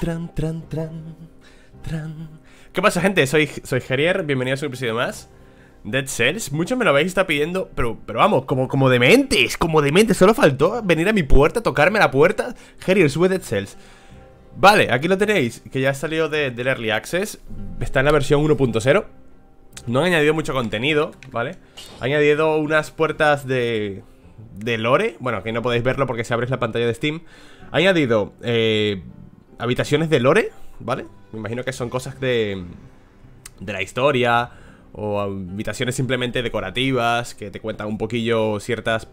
Tran, tran, tran, tran. ¿Qué pasa, gente? Soy Gerier, bienvenidos a un episodio más Dead Cells. Muchos me lo habéis estado pidiendo, pero vamos, como dementes, solo faltó venir a mi puerta, tocarme la puerta. Gerier, sube Dead Cells. Vale, aquí lo tenéis, que ya ha salido del Early Access. Está en la versión 1.0. No han añadido mucho contenido, ¿vale? Han añadido unas puertas de lore. Bueno, aquí no podéis verlo porque si abréis la pantalla de Steam. Han añadido habitaciones de lore, ¿vale? Me imagino que son cosas de la historia, o habitaciones simplemente decorativas que te cuentan un poquillo ciertas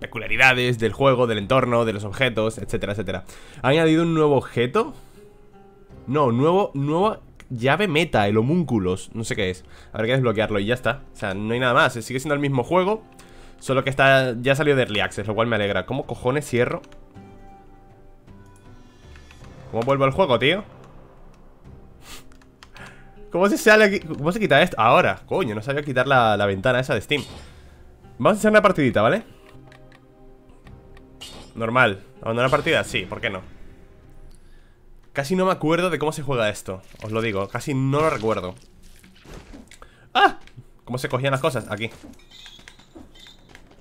peculiaridades del juego, del entorno, de los objetos, etcétera, etcétera. ¿Ha añadido un nuevo objeto? No, nueva llave meta, el homúnculos. No sé qué es, habrá que desbloquearlo y ya está. O sea, no hay nada más, sigue siendo el mismo juego, solo que está, ya salió de Early Access, lo cual me alegra. ¿Cómo cojones cierro? ¿Cómo vuelvo al juego, tío? ¿Cómo se sale aquí? ¿Cómo se quita esto? Ahora, coño, no sabía quitar la ventana esa de Steam. Vamos a hacer una partidita, ¿vale? Normal. ¿Abandonar partida? Sí, ¿por qué no? Casi no me acuerdo de cómo se juega esto, os lo digo, casi no lo recuerdo. ¡Ah! ¿Cómo se cogían las cosas? Aquí.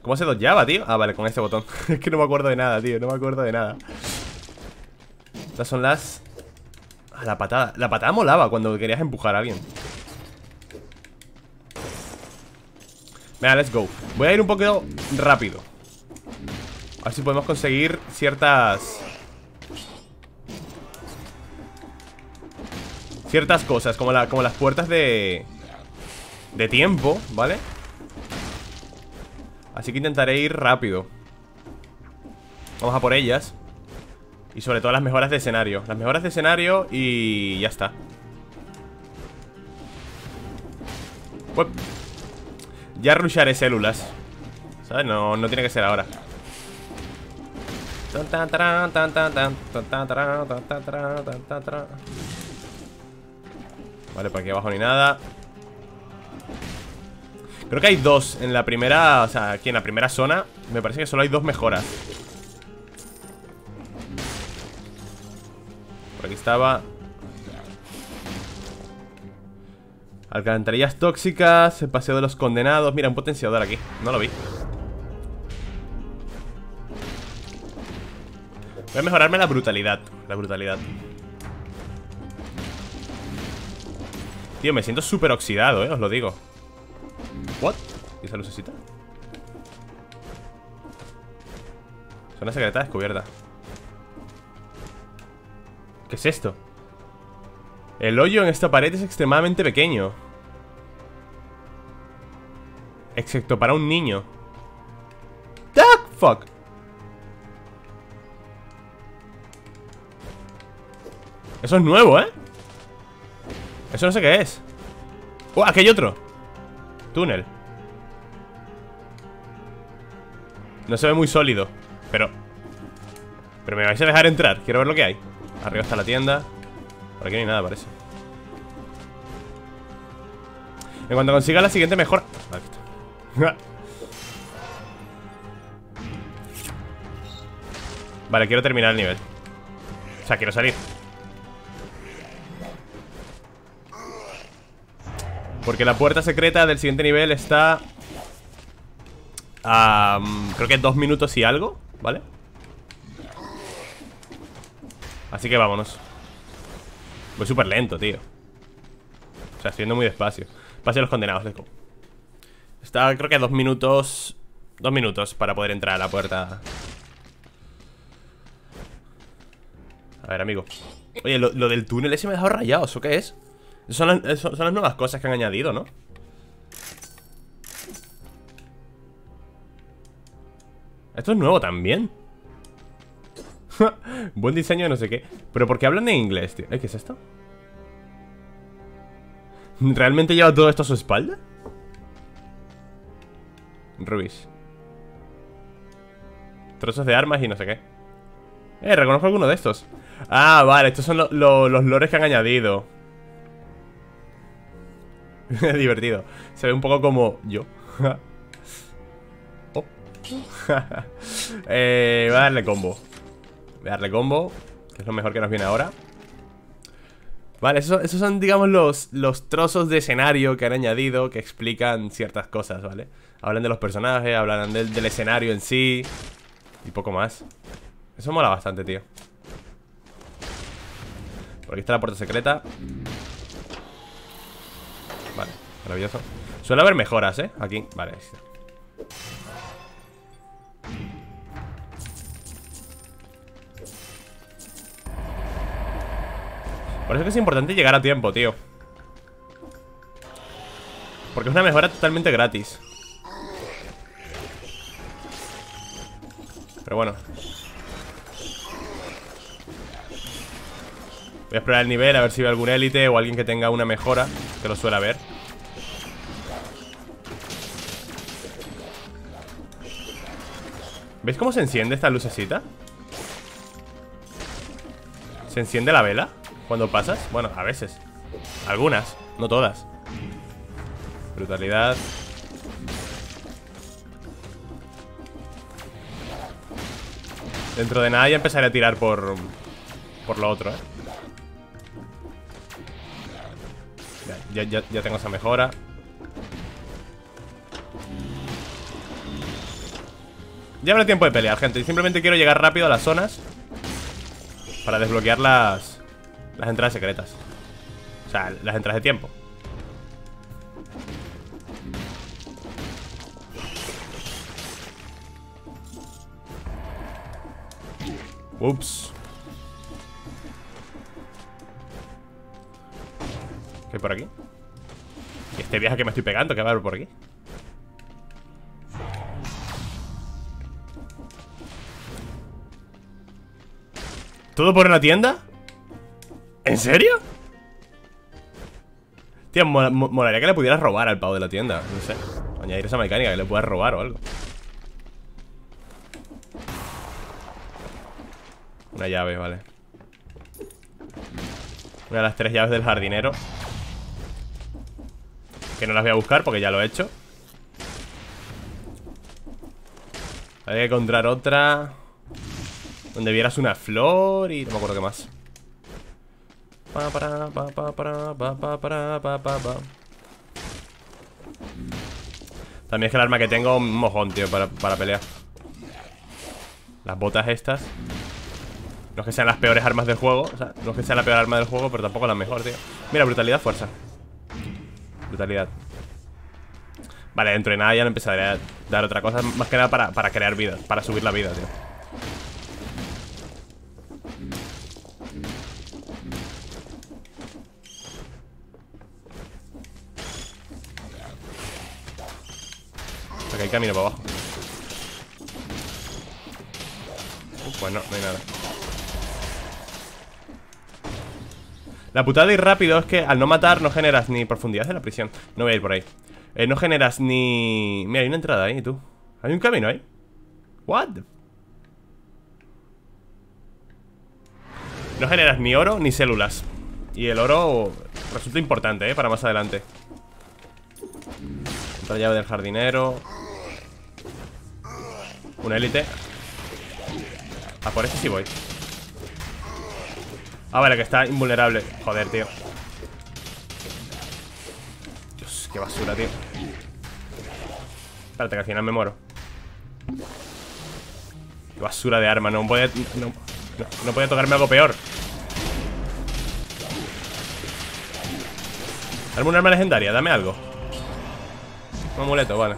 ¿Cómo se dodgeaba, tío? Ah, vale, con este botón. Es que no me acuerdo de nada, tío, no me acuerdo de nada. Estas son las... Ah, la patada. La patada molaba cuando querías empujar a alguien. Venga, let's go. Voy a ir un poquito rápido, a ver si podemos conseguir ciertas cosas, como las puertas de tiempo, ¿vale? Así que intentaré ir rápido. Vamos a por ellas. Y sobre todo las mejoras de escenario. Las mejoras de escenario y ya está. Uep. Ya rusharé células, ¿sabes? No tiene que ser ahora. Vale, por aquí abajo ni nada. Creo que hay dos en la primera. O sea, aquí en la primera zona me parece que solo hay dos mejoras. Aquí estaba Alcantarillas tóxicas, el paseo de los condenados. Mira, un potenciador aquí, no lo vi. Voy a mejorarme la brutalidad. Tío, me siento súper oxidado, os lo digo. ¿What? ¿Y esa lucecita? Zona secreta descubierta. ¿Qué es esto? El hoyo en esta pared es extremadamente pequeño, excepto para un niño. ¡Duck! ¡Fuck! Eso es nuevo, ¿eh? Eso no sé qué es. ¡Oh! Aquí hay otro túnel. No se ve muy sólido, pero me vais a dejar entrar. Quiero ver lo que hay. Arriba está la tienda. Por aquí no hay nada, parece. En cuanto consiga la siguiente mejora... Vale, aquí está. Vale, quiero terminar el nivel. O sea, quiero salir, porque la puerta secreta del siguiente nivel está... creo que 2 minutos y algo, ¿vale? Así que vámonos. Voy súper lento, tío. O sea, estoy yendo muy despacio. Paseo de los condenados, let's go. Está, creo que 2 minutos. 2 minutos para poder entrar a la puerta. A ver, amigo. Oye, lo del túnel ese me ha dejado rayado. ¿Eso qué es? Son las nuevas cosas que han añadido, ¿no? Esto es nuevo también. Buen diseño de no sé qué. Pero ¿por qué hablan en inglés, tío? ¿Qué es esto? ¿Realmente lleva todo esto a su espalda? Rubis. Trozos de armas y no sé qué. Reconozco alguno de estos. Ah, vale, estos son los lores que han añadido. Divertido. Se ve un poco como yo. Oh. Voy a darle combo. Que es lo mejor que nos viene ahora. Vale, esos son, digamos, los trozos de escenario que han añadido, que explican ciertas cosas, ¿vale? Hablan de los personajes, hablan del escenario en sí y poco más. Eso mola bastante, tío. Por aquí está la puerta secreta. Vale, maravilloso. Suele haber mejoras, ¿eh? Aquí, vale, ahí está. Por eso que es importante llegar a tiempo, tío. Porque es una mejora totalmente gratis. Pero bueno, voy a explorar el nivel, a ver si veo algún élite o alguien que tenga una mejora, que lo suele haber. ¿Veis cómo se enciende esta lucecita? ¿Se enciende la vela cuando pasas? Bueno, a veces. Algunas, no todas. Brutalidad. Dentro de nada ya empezaré a tirar por lo otro, ¿eh? Ya tengo esa mejora. Ya habrá tiempo de pelear, gente. Y simplemente quiero llegar rápido a las zonas para desbloquear las entradas secretas. O sea, las entradas de tiempo. Ups. ¿Qué hay por aquí? ¿Y este viaje que me estoy pegando? ¿Qué va a haber por aquí? ¿Todo por una tienda? ¿En serio? Tío, molaría que le pudieras robar al pavo de la tienda. No sé, añadir esa mecánica, que le puedas robar o algo. Una llave, vale. Una de las 3 llaves del jardinero, que no las voy a buscar porque ya lo he hecho. Hay que encontrar otra donde vieras una flor y no me acuerdo qué más. También es que el arma que tengo, un mojón, tío, para pelear. Las botas estas. No es que sean las peores armas del juego, o sea, no es que sea la peor arma del juego, pero tampoco la mejor, tío. Mira, brutalidad, fuerza. Brutalidad. Vale, dentro de nada ya no empezaré a dar otra cosa. Más que nada para crear vida, para subir la vida, tío. Ok, hay camino para abajo. Pues no hay nada. La putada de ir rápido es que al no matar no generas ni profundidad de la prisión. No voy a ir por ahí. No generas ni... Mira, hay una entrada ahí, tú. Hay un camino ahí. What? No generas ni oro ni células. Y el oro resulta importante, para más adelante. Otra llave del jardinero. Una élite. Ah, por este sí voy. Ah, vale, que está invulnerable. Joder, tío. Dios, qué basura, tío. Espérate, que al final me muero. Qué basura de arma. No podía tocarme algo peor. Dame un arma legendaria, dame algo. Un amuleto, vale.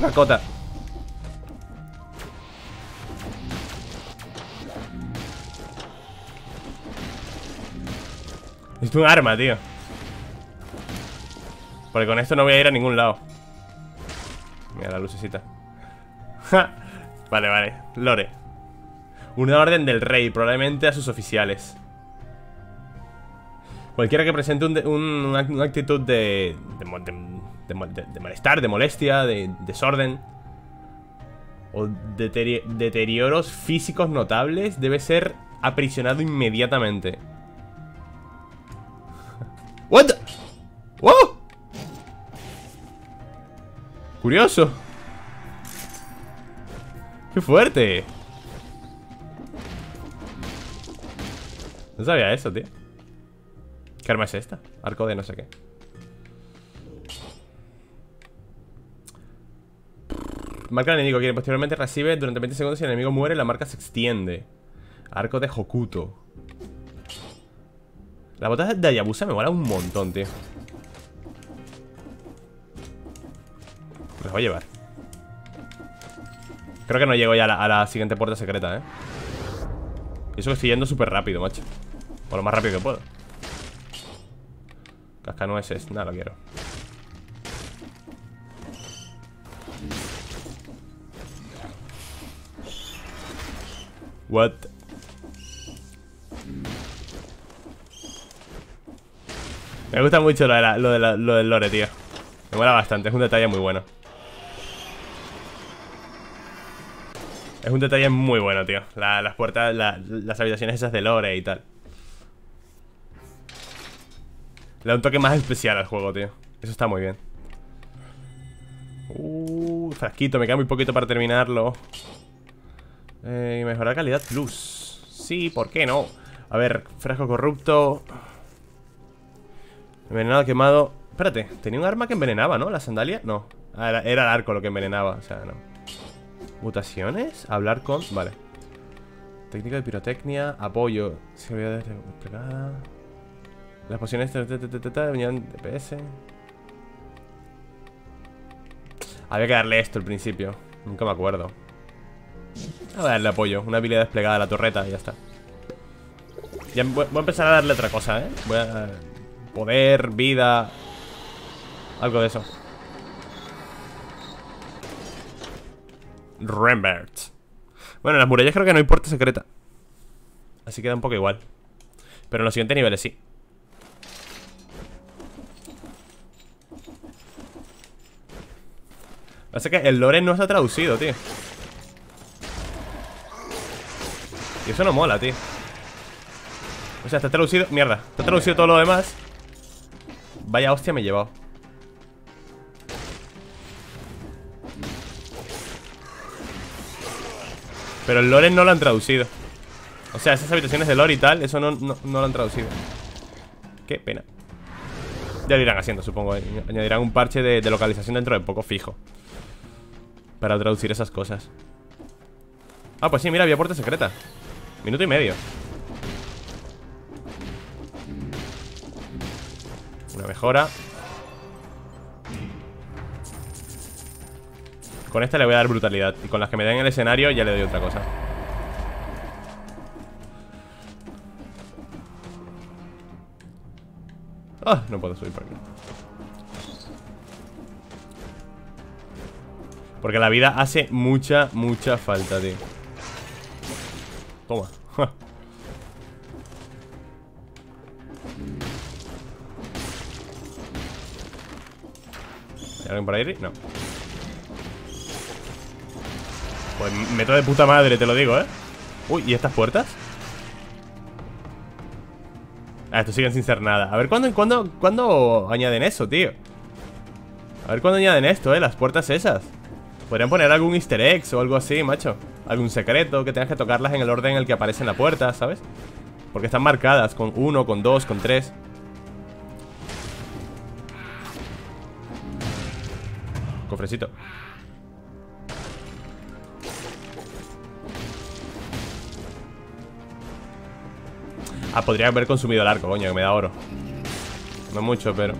Cacota. Necesito un arma, tío, porque con esto no voy a ir a ningún lado. Mira la lucecita. Vale, vale. Lore. Una orden del rey, probablemente a sus oficiales. Cualquiera que presente una actitud de malestar, de molestia, de desorden o deterioros físicos notables debe ser aprisionado inmediatamente. What the... ¡Wow! Curioso. ¡Qué fuerte! No sabía eso, tío. ¿Qué arma es esta? Arco de no sé qué. Marca al enemigo, quien posteriormente recibe durante 20 segundos. Si el enemigo muere, la marca se extiende. Arco de Hokuto. Las botas de Hayabusa me molan un montón, tío. Las voy a llevar. Creo que no llego ya a la siguiente puerta secreta, eh. Y eso que estoy yendo súper rápido, macho. O lo más rápido que puedo. Cascanueces, nada, lo quiero. What? Me gusta mucho lo del lore, tío. Me mola bastante, es un detalle muy bueno. Es un detalle muy bueno, tío. Las puertas, las habitaciones esas de lore y tal. Le da un toque más especial al juego, tío. Eso está muy bien. Frasquito, me queda muy poquito para terminarlo. Mejorar calidad plus. Sí, ¿por qué no? A ver, frasco corrupto. Envenenado, quemado. Espérate, tenía un arma que envenenaba, ¿no? La sandalia, no. Era el arco lo que envenenaba, o sea, no. Mutaciones, hablar con... Vale. Técnica de pirotecnia, apoyo. Seguridad desplegada. Las pociones venían de DPS. Había que darle esto al principio. Nunca me acuerdo. A darle apoyo, una habilidad desplegada a la torreta y ya está. Ya voy a empezar a darle otra cosa, ¿eh? Voy a... Poder, vida... Algo de eso. Rembert. Bueno, en las murallas creo que no hay puerta secreta. Así queda un poco igual. Pero en los siguientes niveles sí. Pasa que el lore no está traducido, tío. Y eso no mola, tío. O sea, está traducido... Mierda, está traducido todo lo demás. Vaya hostia me he llevado. Pero el lore no lo han traducido. O sea, esas habitaciones de lore y tal, eso no lo han traducido. Qué pena. Ya lo irán haciendo, supongo. Añadirán un parche de localización dentro de poco fijo. Para traducir esas cosas. Ah, pues sí, mira, había puerta secreta. Minuto y medio. Una mejora. Con esta le voy a dar brutalidad. Y con las que me den en el escenario ya le doy otra cosa. Ah, no puedo subir por aquí. Porque la vida hace mucha, mucha falta, tío. Toma. ¿Hay alguien por ahí? No. Pues meto de puta madre, te lo digo, ¿eh? Uy, ¿y estas puertas? Ah, estos siguen sin ser nada. A ver, ¿cuándo añaden eso, tío? A ver, ¿cuándo añaden esto, las puertas esas? Podrían poner algún easter egg o algo así, macho. Algún secreto, que tengas que tocarlas en el orden en el que aparecen la puerta, ¿sabes? Porque están marcadas con 1, con 2, con 3. Cofrecito. Ah, podría haber consumido el arco, coño, que me da oro. No mucho, pero...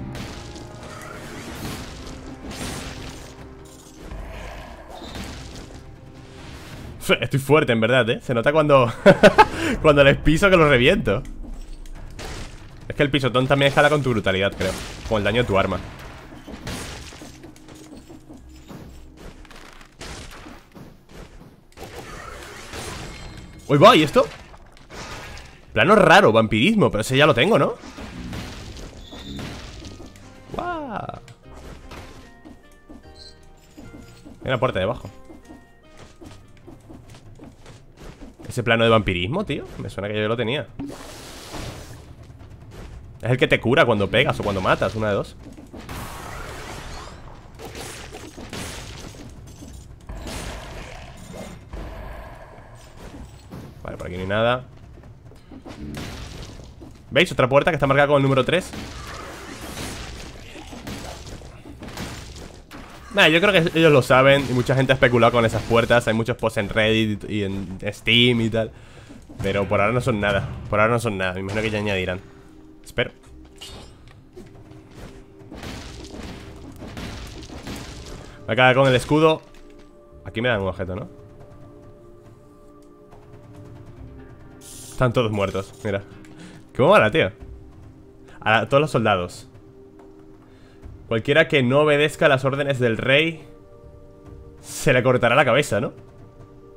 Estoy fuerte, en verdad, ¿eh? Se nota cuando cuando les piso que los reviento. Es que el pisotón también jala con tu brutalidad, creo. Con el daño de tu arma. ¡Uy, va! ¿Y esto? Plano raro, vampirismo. Pero ese ya lo tengo, ¿no? ¡Guau! Hay una puerta debajo. Ese plano de vampirismo, tío. Me suena que yo lo tenía. Es el que te cura cuando pegas o cuando matas. Una de dos. Por aquí no hay nada. ¿Veis? Otra puerta que está marcada con el número 3. Nah, yo creo que ellos lo saben. Y mucha gente ha especulado con esas puertas. Hay muchos posts en Reddit y en Steam y tal. Pero por ahora no son nada. Por ahora no son nada. Me imagino que ya añadirán. Espero. Me acaba con el escudo. Aquí me dan un objeto, ¿no? Están todos muertos, mira. Qué mala, tío. A todos los soldados. Cualquiera que no obedezca las órdenes del rey se le cortará la cabeza, ¿no?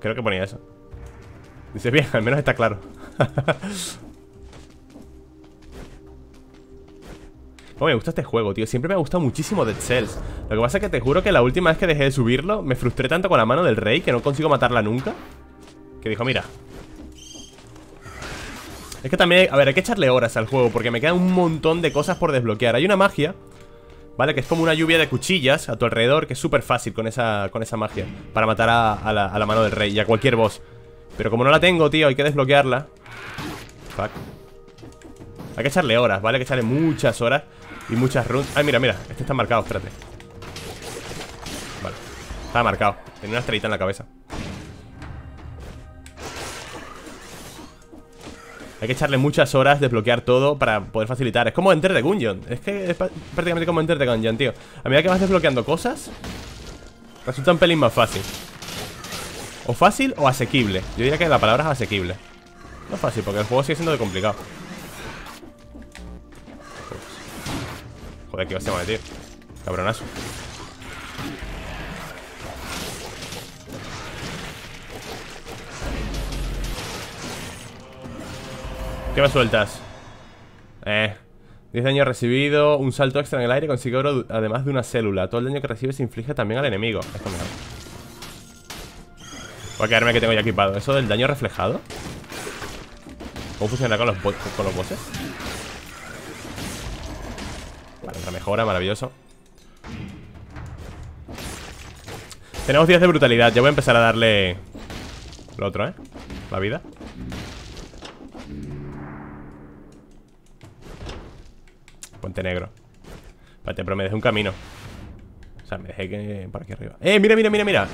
Creo que ponía eso. Dice, bien, al menos está claro. Oh, me gusta este juego, tío. Siempre me ha gustado muchísimo Dead Cells. Lo que pasa es que te juro que la última vez que dejé de subirlo me frustré tanto con la mano del rey que no consigo matarla nunca. Que dijo, mira. Es que también, a ver, hay que echarle horas al juego porque me quedan un montón de cosas por desbloquear. Hay una magia, ¿vale? Que es como una lluvia de cuchillas a tu alrededor, que es súper fácil con esa magia para matar a la mano del rey y a cualquier boss. Pero como no la tengo, tío, hay que desbloquearla. Fuck. Hay que echarle horas, ¿vale? Hay que echarle muchas horas y muchas runs. Ay, mira, mira. Este está marcado, espérate. Vale. Está marcado. Tiene una estrellita en la cabeza. Hay que echarle muchas horas, desbloquear todo para poder facilitar. Es como Enter the Gungeon. Es que es prácticamente como Enter the Gungeon, tío. A medida que vas desbloqueando cosas, resulta un pelín más fácil. O fácil o asequible. Yo diría que la palabra es asequible. No es fácil, porque el juego sigue siendo de complicado. Joder, que vas a llamar, tío. Cabronazo. ¿Qué me sueltas? 10 daños recibido. Un salto extra en el aire. Consigue oro además de una célula. Todo el daño que recibes se inflige también al enemigo. Esto me da. Voy a quedarme que tengo ya equipado. ¿Eso del daño reflejado? ¿Cómo funcionará con los bosses? Vale, otra mejora, maravilloso. Tenemos 10 de brutalidad. Ya voy a empezar a darle lo otro, ¿eh? La vida. Puente negro. Espérate, pero me dejé un camino. O sea, me dejé que... por aquí arriba. Mira, mira, mira, mira.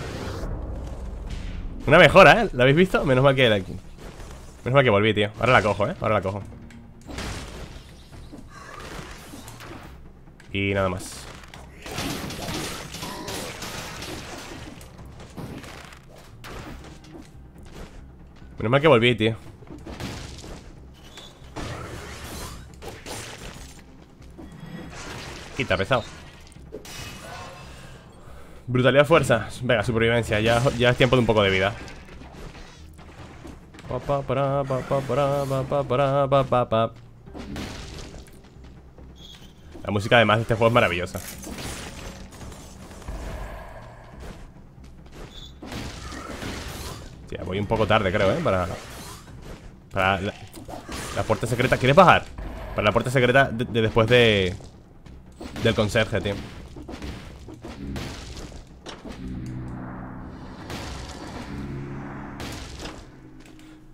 Una mejora, ¿eh? ¿La habéis visto? Menos mal que... menos mal que volví, tío. Ahora la cojo, ¿eh? Ahora la cojo. Y nada más. Menos mal que volví, tío. Quita, pesado. Brutalidad, fuerza. Venga, supervivencia. Ya es tiempo de un poco de vida. La música además de este juego es maravillosa. Ya voy un poco tarde, creo, para la puerta secreta. ¿Quieres bajar? Para la puerta secreta de después de... del conserje, tío.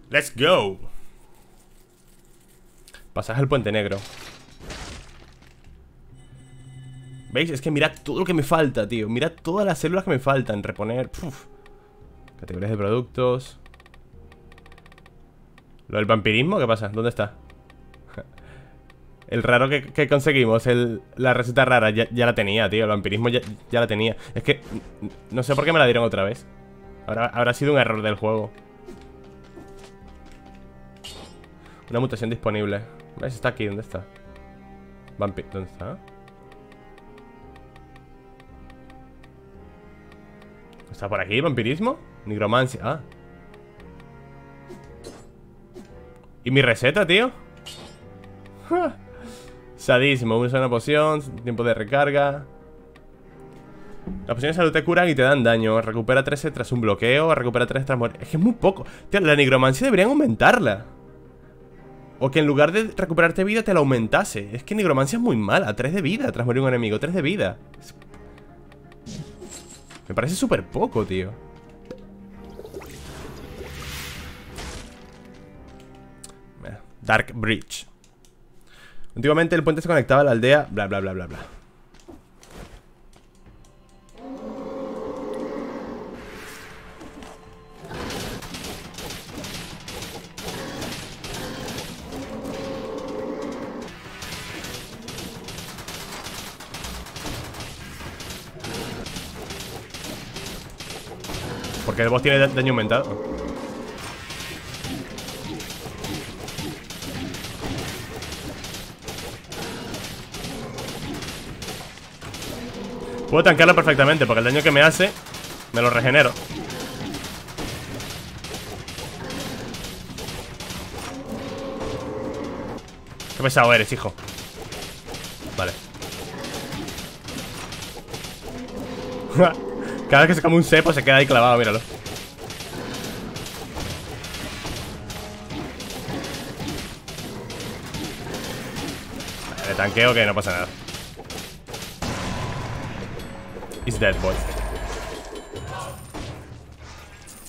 Let's go. Pasaje al puente negro. ¿Veis? Es que mirad todo lo que me falta, tío. Mirad todas las células que me faltan. Reponer. Uf. Categorías de productos. ¿Lo del vampirismo? ¿Qué pasa? ¿Dónde está? El raro que conseguimos, la receta rara, ya la tenía, tío. El vampirismo ya la tenía. Es que no sé por qué me la dieron otra vez. Habrá sido un error del juego. Una mutación disponible. ¿Ves? Está aquí, ¿dónde está? ¿Dónde está? ¿Está por aquí? ¿Vampirismo? Nigromancia. Ah. ¿Y mi receta, tío? ¡Ja! Sadismo, usa una poción, tiempo de recarga. Las pociones de salud te curan y te dan daño. Recupera 13 tras un bloqueo, recupera 3 tras muerte. Es que es muy poco. Tío, la nigromancia deberían aumentarla. O que en lugar de recuperarte vida te la aumentase. Es que nigromancia es muy mala. 3 de vida tras morir un enemigo, 3 de vida. Me parece súper poco, tío. Dark Breach. Antiguamente el puente se conectaba a la aldea, bla bla bla bla bla. Porque el boss tiene daño aumentado. Puedo tanquearlo perfectamente, porque el daño que me hace me lo regenero. Qué pesado eres, hijo. Vale. Cada vez que se come un cepo se queda ahí clavado, míralo. Le tanqueo que no pasa nada. It's dead, boy.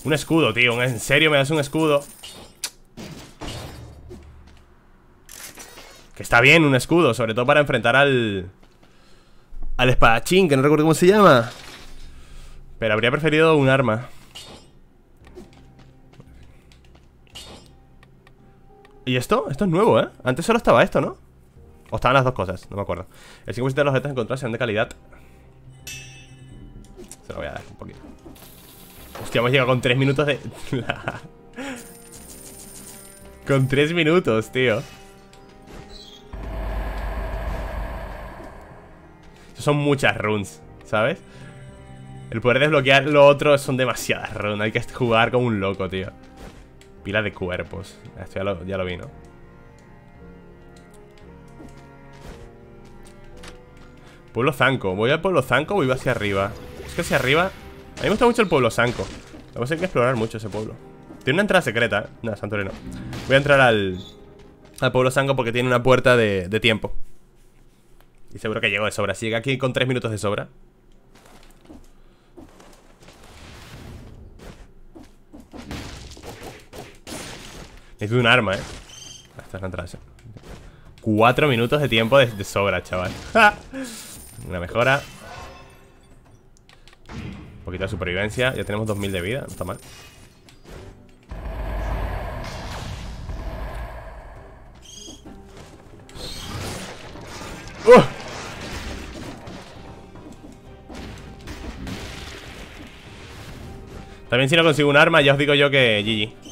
Un escudo, tío. ¿En serio me das un escudo? Que está bien un escudo, sobre todo para enfrentar al espadachín, que no recuerdo cómo se llama. Pero habría preferido un arma. ¿Y esto? Esto es nuevo, ¿eh? Antes solo estaba esto, ¿no? O estaban las dos cosas, no me acuerdo. El 5% de los objetos encontrados serán de calidad. Se lo voy a dar un poquito. Hostia, hemos llegado con 3 minutos de... Con 3 minutos, tío. Son muchas runes, ¿sabes? El poder desbloquear lo otro son demasiadas runes. Hay que jugar como un loco, tío. Pila de cuerpos. Esto ya lo vi, ¿no? Pueblo Zanco. Voy al Pueblo Zanco o voy hacia arriba. Es que hacia arriba... A mí me gusta mucho el Pueblo Zanco. Vamos a tener que explorar mucho ese pueblo. Tiene una entrada secreta, ¿eh? No, Santorino. Voy a entrar al Pueblo Zanco porque tiene una puerta de tiempo. Y seguro que llego de sobra. Si llega aquí con 3 minutos de sobra. Necesito un arma, Esta es la entrada. 4 minutos de tiempo de sobra, chaval. ¡Ja! Una mejora. Un poquito de supervivencia. Ya tenemos 2000 de vida, no está mal. También si no consigo un arma, ya os digo yo que GG.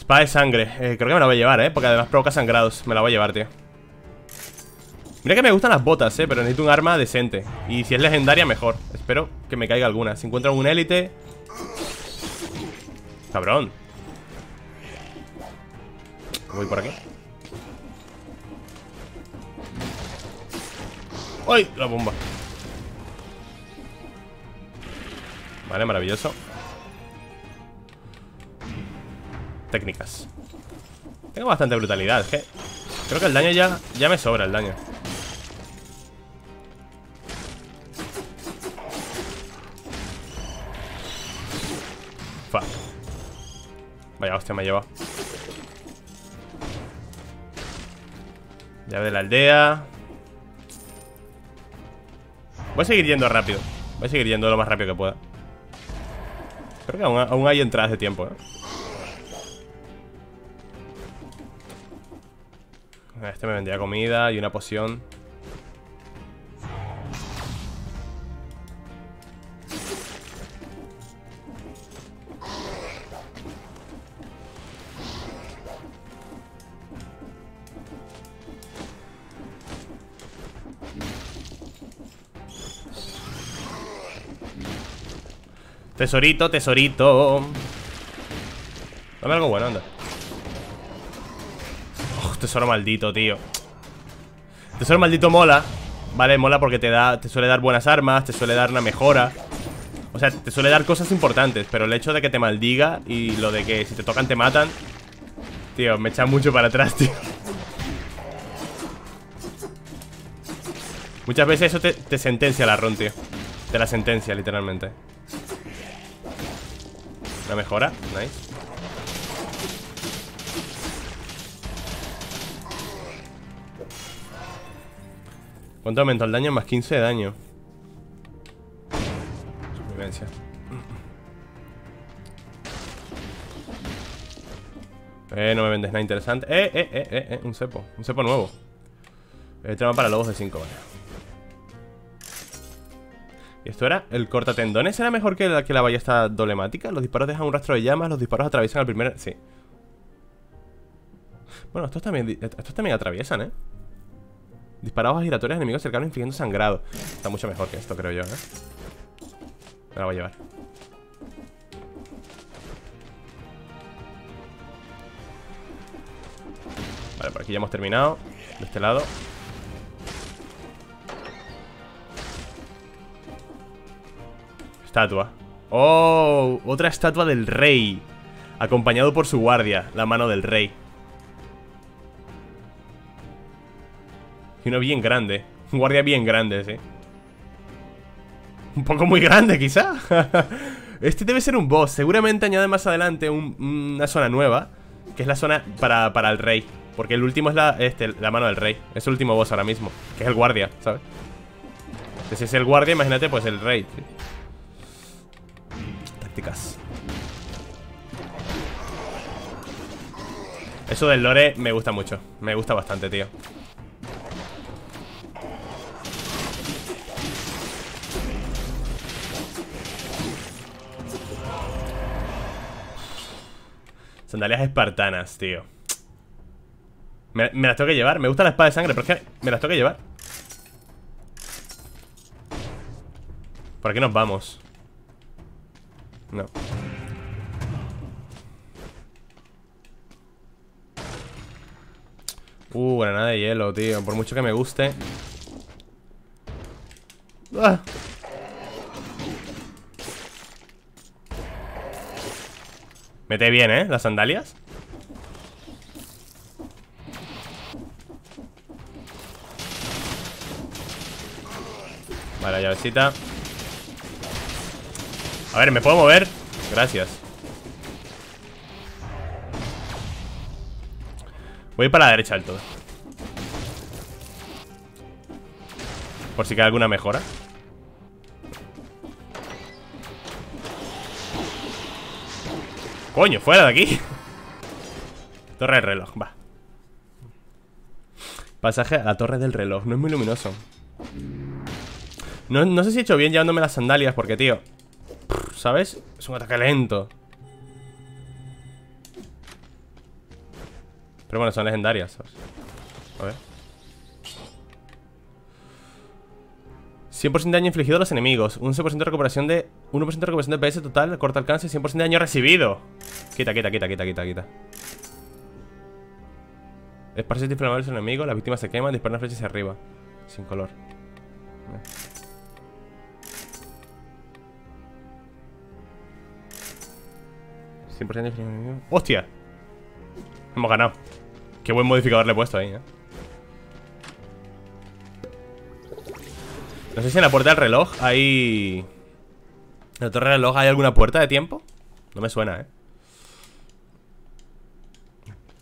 Espada de sangre, creo que me la voy a llevar, porque además provoca sangrados. Me la voy a llevar, tío. Mira que me gustan las botas, pero necesito un arma decente. Y si es legendaria, mejor. Espero que me caiga alguna. Si encuentro un élite. Cabrón. Voy por aquí. ¡Ay! La bomba. Vale, maravilloso. Técnicas. Tengo bastante brutalidad, ¿eh? Creo que el daño ya me sobra el daño. Fuck. Vaya hostia me ha llevado. Llave de la aldea. Voy a seguir yendo rápido. Voy a seguir yendo lo más rápido que pueda. Creo que aún hay entradas de tiempo, Este me vendría comida y una poción. Tesorito, tesorito. Dame algo bueno, anda. Tesoro maldito, tío. Tesoro maldito mola. Vale, mola porque te suele dar buenas armas. Te suele dar una mejora. O sea, te suele dar cosas importantes. Pero el hecho de que te maldiga y lo de que si te tocan te matan, tío, me echa mucho para atrás, tío. Muchas veces eso te sentencia la run, tío. Te la sentencia, literalmente. Una mejora, nice. ¿Cuánto aumentó el daño? Más 15 de daño. Supervivencia. No me vendes nada interesante. Un cepo. Un cepo nuevo. Trama para lobos de 5, vale. ¿Y esto era? ¿El cortatendones era mejor que la ballesta dolemática? Los disparos dejan un rastro de llamas. Los disparos atraviesan al primer... Sí. Bueno, estos también atraviesan, ¿eh? Disparados a giratorias de enemigos cercanos infligiendo sangrado. Está mucho mejor que esto, creo yo, ¿eh? Me la voy a llevar. Vale, por aquí ya hemos terminado. De este lado. Estatua. ¡Oh! Otra estatua del rey. Acompañado por su guardia. La mano del rey. Y uno bien grande. Un guardia bien grande, sí. Un poco muy grande, quizá. Este debe ser un boss. Seguramente añade más adelante una zona nueva. Que es la zona para el rey. Porque el último es la mano del rey. Es el último boss ahora mismo. Que es el guardia, ¿sabes? Entonces, si es el guardia, imagínate, pues el rey. ¿Sí? Tácticas. Eso del lore me gusta mucho. Me gusta bastante, tío. Sandalias espartanas, tío. Me las tengo que llevar. Me gusta la espada de sangre, pero es que me las tengo que llevar. ¿Por aquí nos vamos? No. Granada de hielo, tío. Por mucho que me guste. ¡Ah! Mete bien, ¿eh? Las sandalias. Vale, la llavecita. A ver, ¿me puedo mover? Gracias. Voy para la derecha del todo. Por si queda alguna mejora. Coño, fuera de aquí. Torre del reloj, va. Pasaje a la torre del reloj. No es muy luminoso. No sé si he hecho bien llevándome las sandalias. Porque, tío, ¿sabes? Es un ataque lento. Pero bueno, son legendarias, ¿sabes? A ver. 100% de daño infligido a los enemigos. 11% de recuperación de... 1% de recuperación de PS total. Corto alcance. 100% de daño recibido. Quita. Esparce inflamables a los enemigos. Las víctimas se queman. Disparan flechas hacia arriba. Sin color. ¡Hostia! Hemos ganado. Qué buen modificador le he puesto ahí, ¿eh? No sé si en la puerta del reloj hay... ¿En la torre del reloj hay alguna puerta de tiempo? No me suena, ¿eh?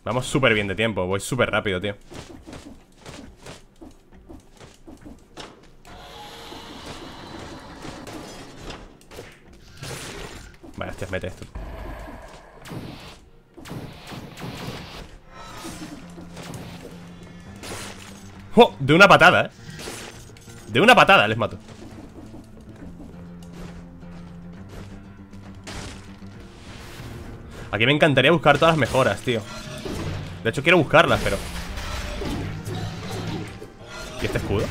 Vamos súper bien de tiempo. Voy súper rápido, tío. Vale, este mete esto. ¡Oh! De una patada, ¿eh? De una patada les mato. Aquí me encantaría buscar todas las mejoras, tío. De hecho quiero buscarlas, pero... ¿Y este escudo?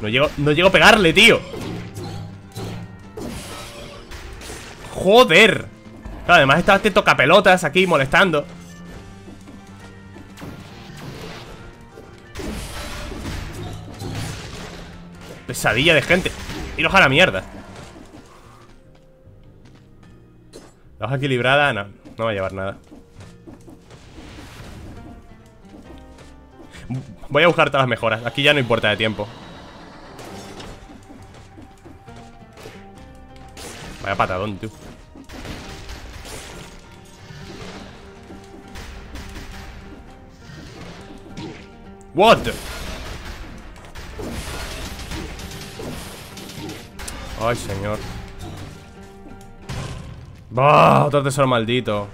No llego a pegarle, tío. ¡Joder! Claro, además está este tocapelotas aquí molestando. Pesadilla de gente. Iros a la mierda. La hoja equilibrada, no va a llevar nada. Voy a buscar todas las mejoras. Aquí ya no importa de tiempo. Vaya patadón, tío. What? Ay, señor. ¡Bah! Otro tesoro maldito.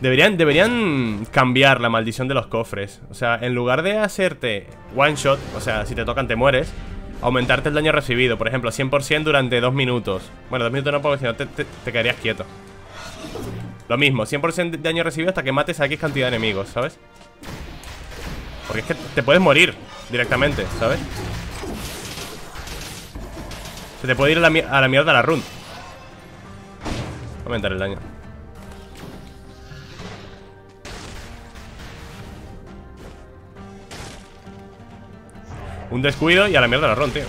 Deberían cambiar la maldición de los cofres. O sea, en lugar de hacerte one shot, o sea, si te tocan te mueres, aumentarte el daño recibido, por ejemplo, 100% durante 2 minutos. Bueno, 2 minutos no, porque si no te quedarías quieto. Lo mismo, 100% de daño recibido hasta que mates a X cantidad de enemigos, ¿sabes? Porque es que te puedes morir directamente, ¿sabes? Se te puede ir a la mierda la run. Aumentar el daño. Un descuido y a la mierda la run, tío.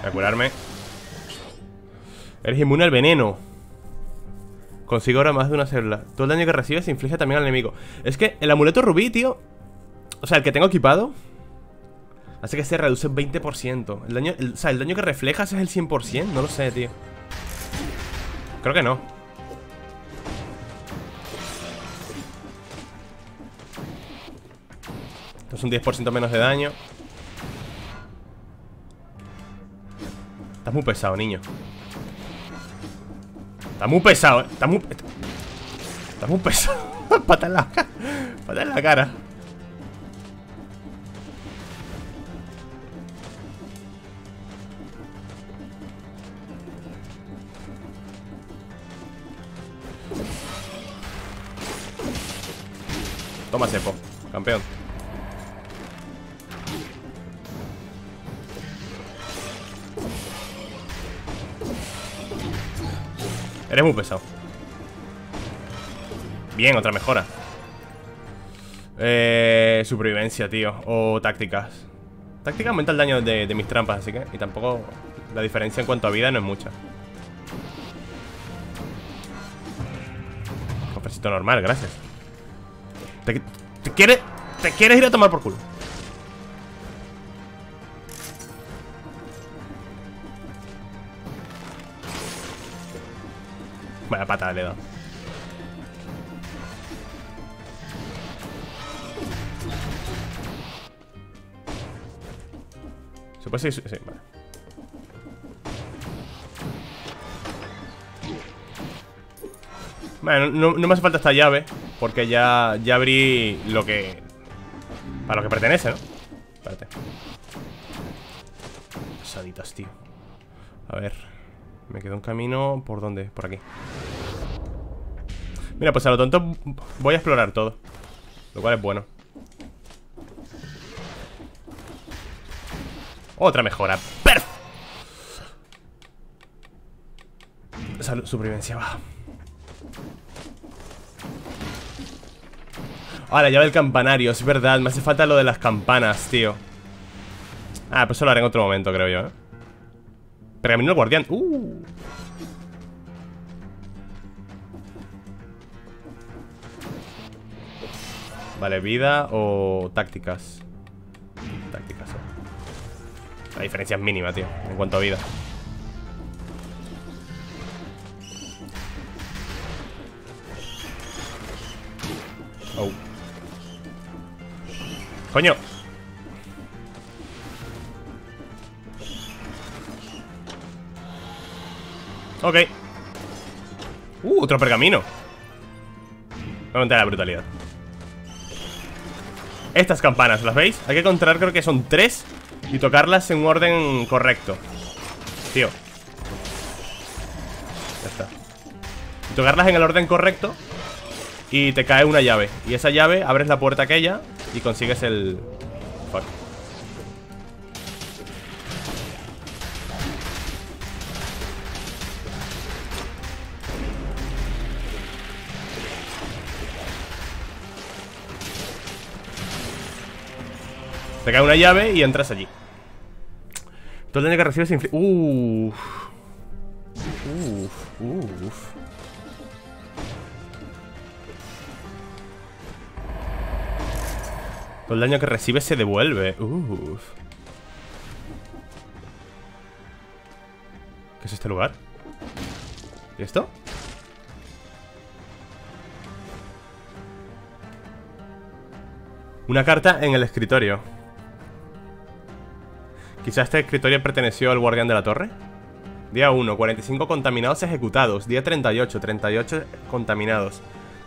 Voy a curarme. Eres inmune al veneno. Consigo ahora más de una célula. Todo el daño que recibes se inflige también al enemigo. Es que el amuleto rubí, tío, o sea, el que tengo equipado, hace que se reduce un 20%. El daño, o sea, el daño que reflejas es el 100%. No lo sé, tío. Creo que no. Esto es un 10% menos de daño. Estás muy pesado, niño. Está muy pesado, ¿eh? Está muy pesado. Pata en la cara. Pata en la cara. Toma cepo, campeón. Eres muy pesado. Bien, otra mejora. Supervivencia, tío. O tácticas. Táctica aumenta el daño de mis trampas, así que... Y tampoco... La diferencia en cuanto a vida no es mucha. Cofrecito normal, gracias. Te quieres ir a tomar por culo. Vaya patada le he dado. Supongo que sí, vale. Bueno, no me hace falta esta llave, porque ya abrí lo que... Para lo que pertenece, ¿no? Espérate. Pesaditas, tío. A ver. Me quedó un camino... ¿Por dónde? Por aquí. Mira, pues a lo tonto voy a explorar todo. Lo cual es bueno. Otra mejora. ¡Perf! Salud, supervivencia, va. Ah, la llave del campanario, es verdad. Me hace falta lo de las campanas, tío. Ah, pues eso lo haré en otro momento, creo yo, ¿eh? Pergamino del guardián. Vale, vida o tácticas. Tácticas, ¿eh? La diferencia es mínima, tío, en cuanto a vida. Oh. ¡Coño! Ok. Otro pergamino. Vamos a la brutalidad. Estas campanas, ¿las veis? Hay que encontrar, creo que son 3. Y tocarlas en un orden correcto. Tío. Ya está. Y tocarlas en el orden correcto. Y te cae una llave. Y esa llave, abres la puerta aquella y consigues el... Fuck. Te cae una llave y entras allí. Todo el daño que recibes... Uff. Uf. Todo el daño que recibe se devuelve. Uf. ¿Qué es este lugar? ¿Y esto? Una carta en el escritorio. Quizás este escritorio perteneció al guardián de la torre. Día 1, 45 contaminados ejecutados. Día 38, 38 contaminados.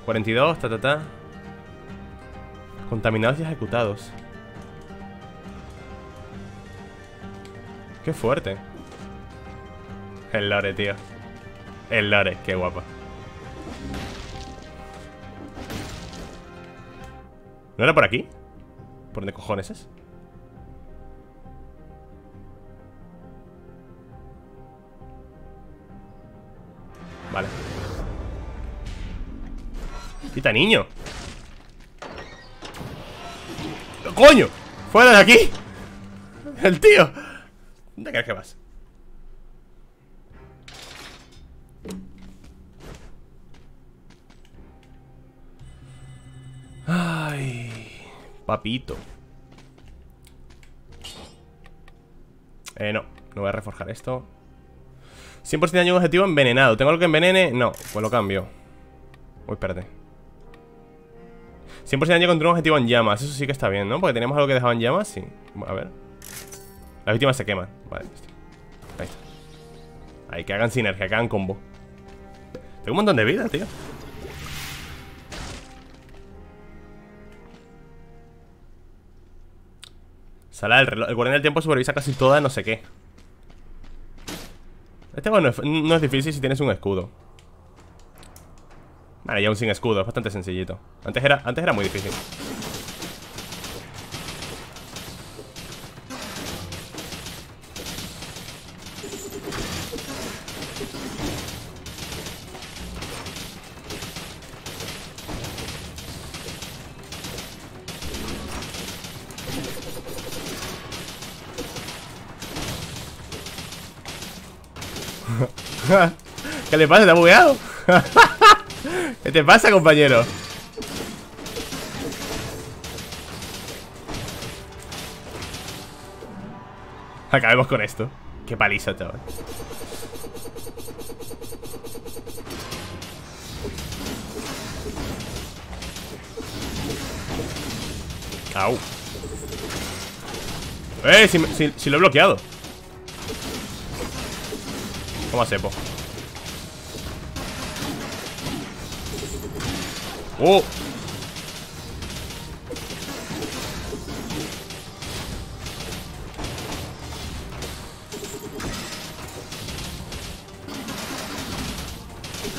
42, Contaminados y ejecutados. Qué fuerte. El lore, tío. El lore, qué guapa. ¿No era por aquí? ¿Por dónde cojones es? Vale. ¡Quita, niño! ¡Coño! ¡Fuera de aquí! ¡El tío! ¿Dónde crees que vas? Ay, papito. No voy a reforjar esto. 100% de daño objetivo envenenado. ¿Tengo algo que envenene? No, pues lo cambio. Uy, espérate. 100% de daño contra un objetivo en llamas. Eso sí que está bien, ¿no? Porque tenemos algo que dejaba en llamas, sí. A ver. Las víctimas se queman. Vale, listo. Ahí está. Ahí, que hagan sinergia, que hagan combo. Tengo un montón de vida, tío. Sala del reloj. El guardián del tiempo supervisa casi toda no sé qué. Este bueno no es difícil si tienes un escudo. Vale, y aún sin escudo, es bastante sencillito. Antes era muy difícil. ¿Qué le pasa? ¿Te ha bugueado? ¿Qué te pasa, compañero? Acabemos con esto. Qué paliza, chaval. Au. Si lo he bloqueado. ¿Cómo hace, po? ¡Oh!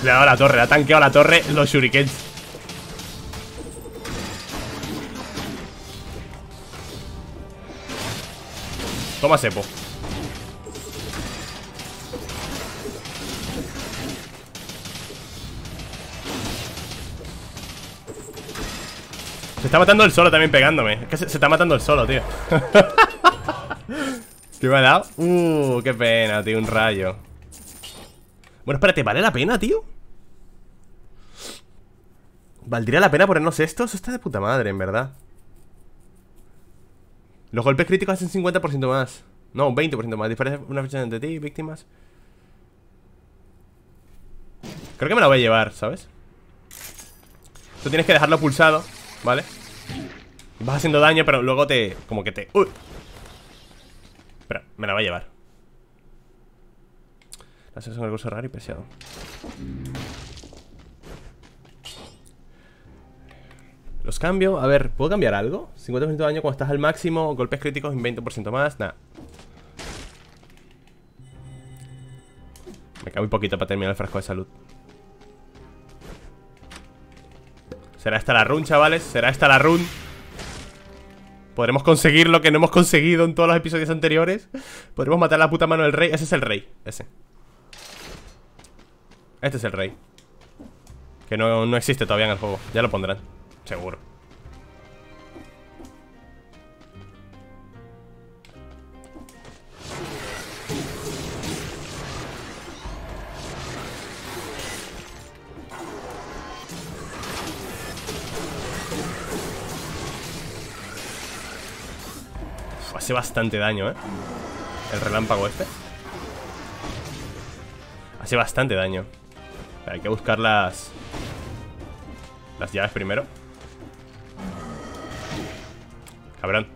Le ha dado la torre, le ha tanqueado la torre los shurikens. Toma sepo. Se está matando el solo también pegándome. Es que se está matando el solo, tío. ¿Qué me ha dado? Qué pena, tío, un rayo. Bueno, espérate, ¿vale la pena, tío? ¿Valdría la pena ponernos esto? Eso está de puta madre, en verdad. Los golpes críticos hacen 50% más. No, un 20% más. Diferencia una fecha entre ti y víctimas. Creo que me la voy a llevar, ¿sabes? Tú tienes que dejarlo pulsado, ¿vale? Vas haciendo daño, pero luego te... Como que te... ¡Uy! Espera, me la va a llevar. Las es un recurso raro y preciado. Los cambio. A ver, ¿puedo cambiar algo? 50% de daño cuando estás al máximo. Golpes críticos en 20% más. Nada. Me cae muy poquito para terminar el frasco de salud. Será esta la run, chavales. Será esta la run. Podremos conseguir lo que no hemos conseguido en todos los episodios anteriores. Podremos matar la puta mano del rey. Ese es el rey. Ese. Este es el rey. Que no existe todavía en el juego. Ya lo pondrán. Seguro. Uf, hace bastante daño, ¿eh? El relámpago este hace bastante daño. Hay que buscar las llaves primero. Cabrón.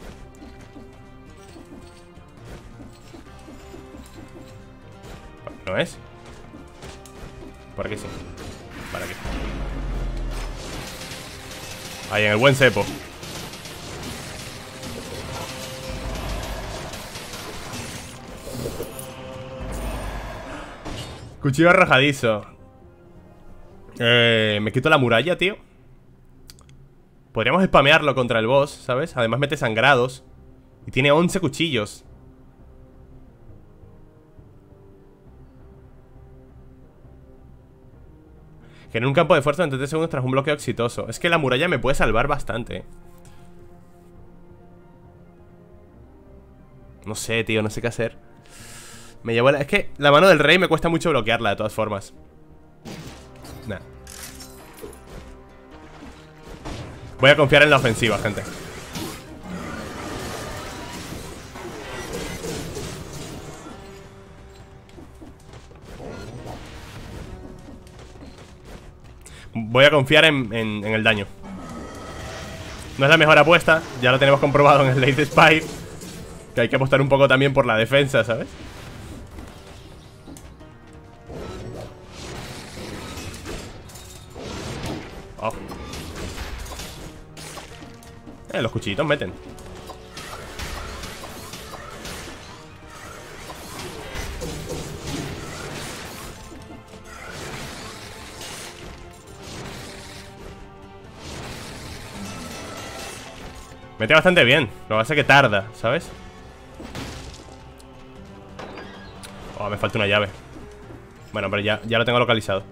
¿No es? Por aquí sí. Para aquí. Ahí, en el buen cepo. Cuchillo arrojadizo. Me quito la muralla, tío. Podríamos spamearlo contra el boss, ¿sabes? Además mete sangrados. Y tiene 11 cuchillos. Que en un campo de fuerza durante 3 segundos tras un bloqueo exitoso. Es que la muralla me puede salvar bastante. No sé, tío, no sé qué hacer. Me llevo la... Es que la mano del rey me cuesta mucho bloquearla, de todas formas. Nah. Voy a confiar en la ofensiva, gente. Voy a confiar en el daño. No es la mejor apuesta. Ya lo tenemos comprobado en el late spy. Que hay que apostar un poco también por la defensa, ¿sabes? Oh. Los cuchillitos meten. Mete bastante bien. Lo que pasa es que tarda, ¿sabes? Oh, me falta una llave. Bueno, pero ya lo tengo localizado.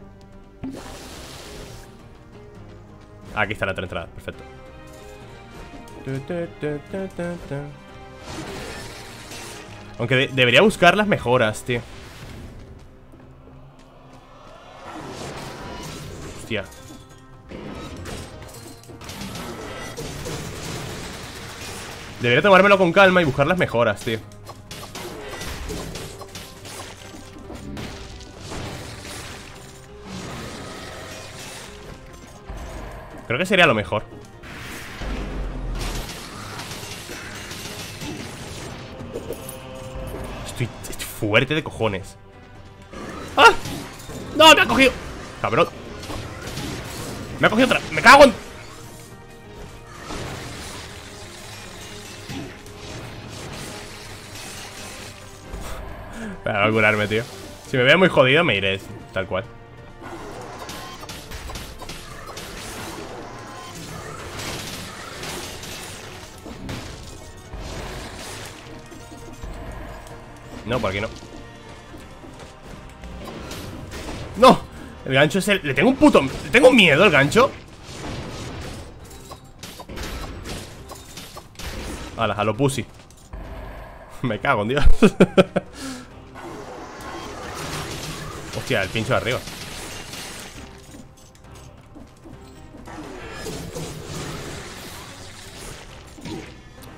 Aquí está la otra entrada, perfecto. Aunque debería buscar las mejoras, tío. Hostia. Debería tomármelo con calma y buscar las mejoras, tío. Creo que sería lo mejor. Estoy fuerte de cojones. ¡Ah! ¡No! ¡Me ha cogido! ¡Cabrón! ¡Me ha cogido otra! ¡Me cago en! Para curarme, tío. Si me veo muy jodido, me iré. Tal cual. No, por aquí no. ¡No! El gancho es el... Le tengo un puto... Le tengo miedo al gancho. Ala, a lo pussy. Me cago en Dios. Hostia, el pincho de arriba.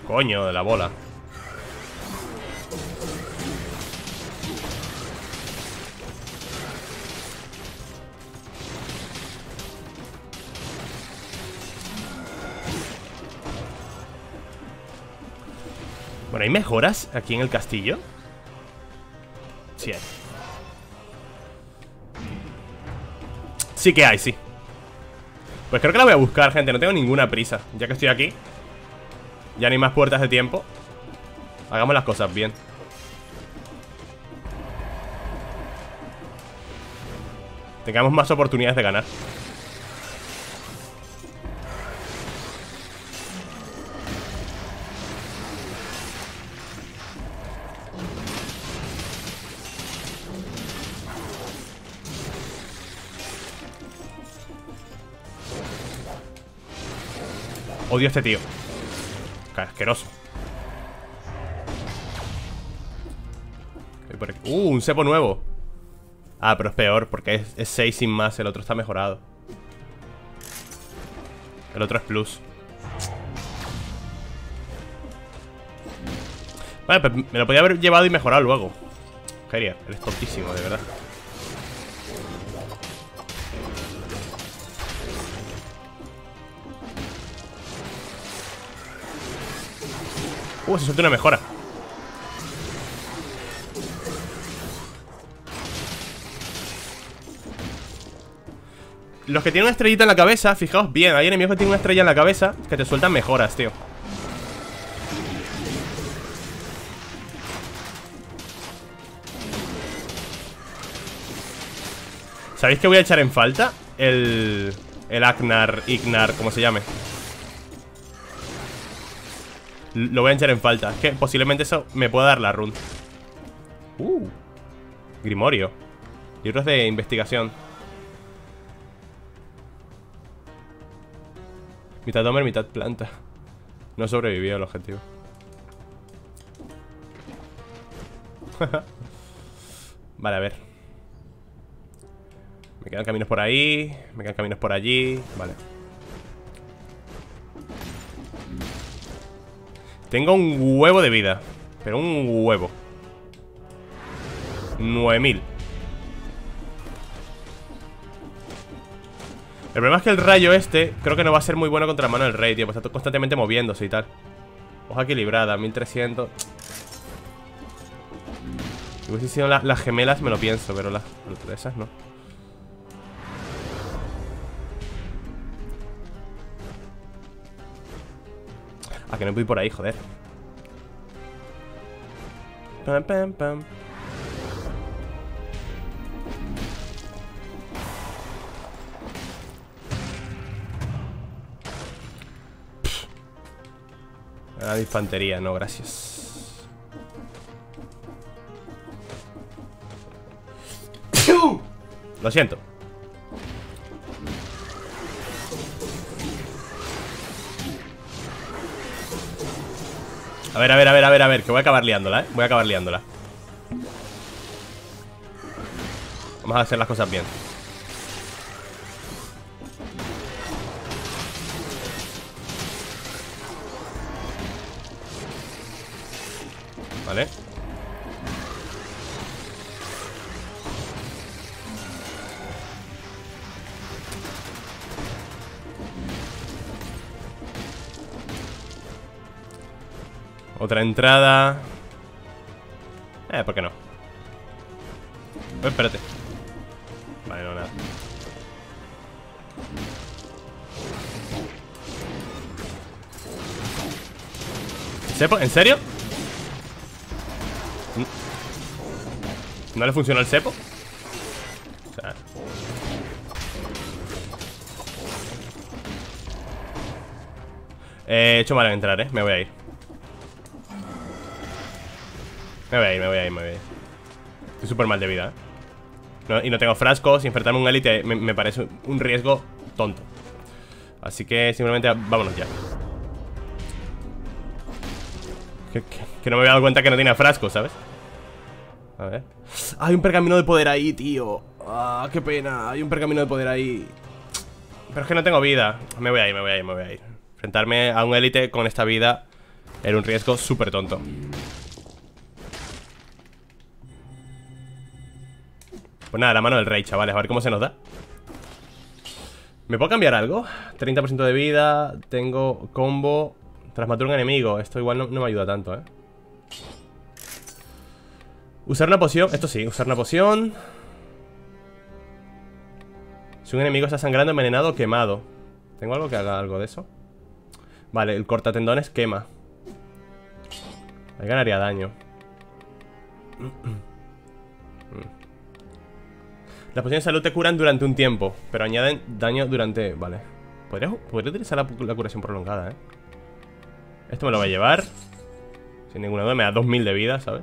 Coño, de la bola. Bueno, ¿hay mejoras aquí en el castillo? Sí hay. Sí que hay, sí. Pues creo que la voy a buscar, gente. No tengo ninguna prisa. Ya que estoy aquí. Ya no hay más puertas de tiempo. Hagamos las cosas bien. Tengamos más oportunidades de ganar. Odio a este tío. Asqueroso. Por aquí. Un cepo nuevo. Ah, pero es peor porque es 6 sin más. El otro está mejorado. El otro es plus. Vale, pero me lo podía haber llevado y mejorado luego. Gerier, eres tontísimo, de verdad. Se suelta una mejora. Los que tienen una estrellita en la cabeza, fijaos bien, hay enemigos que tienen una estrella en la cabeza que te sueltan mejoras, tío. ¿Sabéis que voy a echar en falta? El Agnar, Ignar, como se llame. Lo voy a echar en falta. Es que posiblemente eso me pueda dar la run. Grimorio. Libros de investigación. Mitad hombre, mitad planta. No sobrevivió el objetivo. Vale, a ver. Me quedan caminos por ahí. Me quedan caminos por allí. Vale. Tengo un huevo de vida. Pero un huevo. 9000. El problema es que el rayo este creo que no va a ser muy bueno contra la mano del rey, tío. Pues está constantemente moviéndose y tal. Hoja equilibrada, 1300. Si hubiese sido las gemelas me lo pienso. Pero las esas no. Ah, que no voy por ahí, joder. Pam, pam, pam. Ah, de infantería, no, gracias. Lo siento. A ver, a ver, a ver, a ver, a ver, que voy a acabar liándola, ¿eh? Voy a acabar liándola. Vamos a hacer las cosas bien. Vale. Otra entrada. ¿Por qué no? Espérate. Vale, no, nada. ¿Cepo? ¿En serio? ¿No le funcionó el cepo? O sea... he hecho mal en entrar, me voy a ir. Me voy a ir, me voy a ir, me voy a ir. Estoy súper mal de vida, no, y no tengo frascos, enfrentarme a un élite me parece un riesgo tonto. Así que simplemente vámonos ya. Que no me había dado cuenta que no tenía frascos, ¿sabes? A ver. Hay un pergamino de poder ahí, tío. Ah, qué pena, hay un pergamino de poder ahí. Pero es que no tengo vida. Me voy a ir, me voy a ir, me voy a ir. Enfrentarme a un élite con esta vida era un riesgo súper tonto. Pues nada, la mano del rey, chavales, a ver cómo se nos da. ¿Me puedo cambiar algo? 30% de vida, tengo combo. Tras matar un enemigo, esto igual no me ayuda tanto, ¿eh? Usar una poción, esto sí, usar una poción. Si un enemigo está sangrando, envenenado o quemado. ¿Tengo algo que haga algo de eso? Vale, el cortatendones quema. Ahí ganaría daño. Las pociones de salud te curan durante un tiempo, pero añaden daño durante... Vale. Podría utilizar la curación prolongada, ¿eh? Esto me lo va a llevar. Sin ninguna duda, me da 2000 de vida, ¿sabes?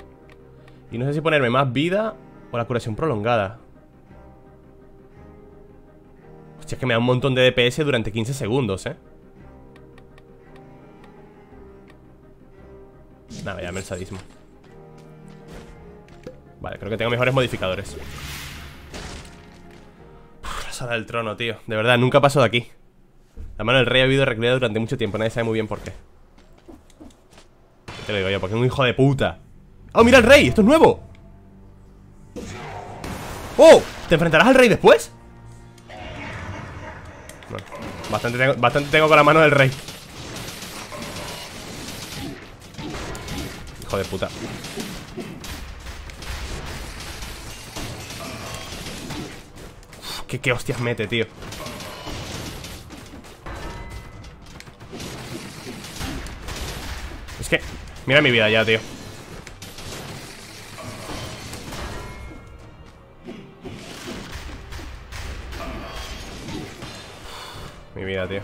Y no sé si ponerme más vida o la curación prolongada. Hostia, es que me da un montón de DPS durante 15 segundos, ¿eh? Nada, ya me el sadismo. Vale, creo que tengo mejores modificadores. Sala del trono, tío. De verdad, nunca paso de aquí. La mano del rey ha vivido recluida durante mucho tiempo. Nadie sabe muy bien por qué. Te lo digo yo, porque es un hijo de puta. ¡Oh, mira el rey! ¡Esto es nuevo! ¡Oh! ¿Te enfrentarás al rey después? Bueno, bastante tengo con la mano del rey. Hijo de puta. Uf, ¿qué hostias mete, tío? Es que... mira mi vida ya, tío. Mi vida, tío.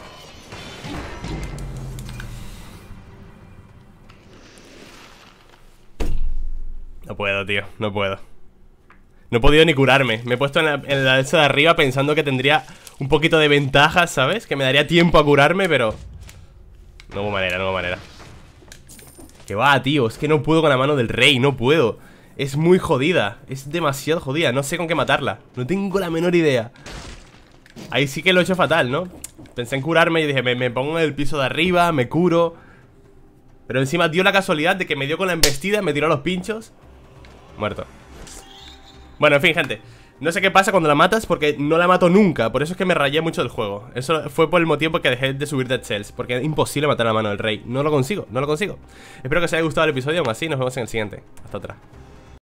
No puedo, tío, no puedo. No he podido ni curarme. Me he puesto en la alza de arriba pensando que tendría un poquito de ventaja, ¿sabes? Que me daría tiempo a curarme, pero... no hubo manera, no hubo manera. Que va, tío, es que no puedo con la mano del rey, no puedo. Es muy jodida, es demasiado jodida, no sé con qué matarla. No tengo la menor idea. Ahí sí que lo he hecho fatal, ¿no? Pensé en curarme y dije, me pongo en el piso de arriba, me curo. Pero encima dio la casualidad de que me dio con la embestida, me tiró los pinchos. Muerto. Bueno, en fin, gente. No sé qué pasa cuando la matas porque no la mato nunca. Por eso es que me rayé mucho del juego. Eso fue por el motivo que dejé de subir Dead Cells, porque es imposible matar a la mano del rey. No lo consigo, no lo consigo. Espero que os haya gustado el episodio. Aún así, nos vemos en el siguiente. Hasta otra.